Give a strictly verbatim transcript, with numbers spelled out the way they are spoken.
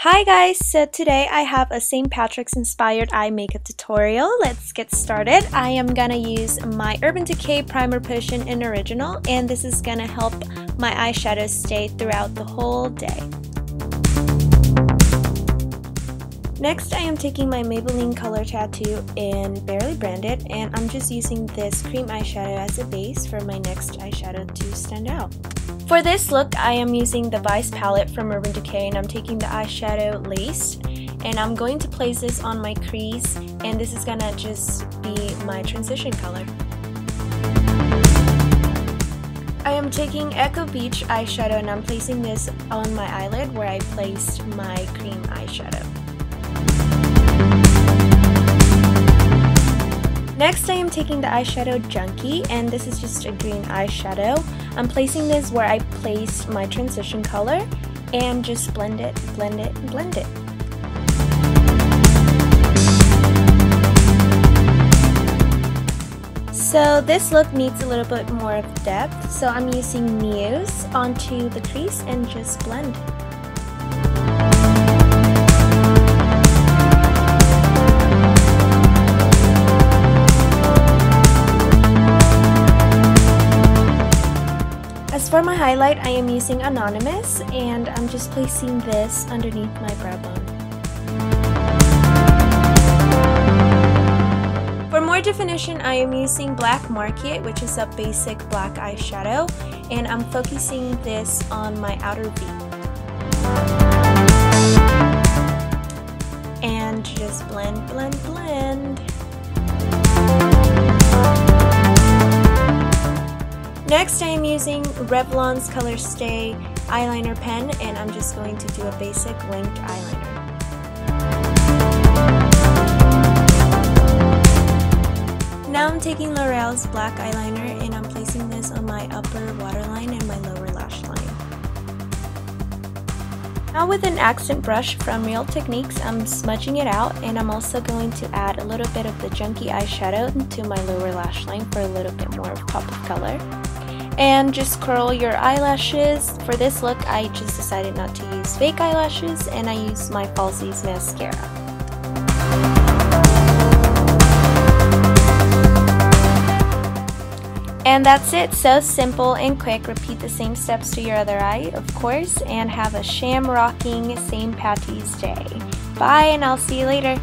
Hi guys, so today I have a Saint Patrick's inspired eye makeup tutorial. Let's get started. I am gonna use my Urban Decay Primer Potion in Original, and this is gonna help my eyeshadow stay throughout the whole day. Next, I am taking my Maybelline Color Tattoo in Barely Branded, and I'm just using this cream eyeshadow as a base for my next eyeshadow to stand out. For this look, I am using the Vice Palette from Urban Decay, and I'm taking the eyeshadow Laced, and I'm going to place this on my crease, and this is gonna just be my transition color. I am taking Echo Beach eyeshadow, and I'm placing this on my eyelid where I placed my cream eyeshadow. Next, I am taking the eyeshadow Junkie, and this is just a green eyeshadow. I'm placing this where I placed my transition color, and just blend it, blend it, blend it. So this look needs a little bit more of depth, so I'm using Muse onto the crease and just blend. As for my highlight, I am using Anonymous, and I'm just placing this underneath my brow bone. For more definition, I am using Black Market, which is a basic black eyeshadow, and I'm focusing this on my outer V. And just blend, blend, blend. Next, I am using Revlon's Colorstay Eyeliner Pen, and I'm just going to do a basic winged eyeliner. Now I'm taking L'Oreal's Black Eyeliner, and I'm placing this on my upper waterline and my lower lash line. Now with an accent brush from Real Techniques, I'm smudging it out, and I'm also going to add a little bit of the Junkie eyeshadow to my lower lash line for a little bit more of pop of color. And just curl your eyelashes. For this look, I just decided not to use fake eyelashes, and I used my Falsies Mascara. And that's it, so simple and quick. Repeat the same steps to your other eye, of course, and have a sham-rocking Saint Patty's Day. Bye, and I'll see you later.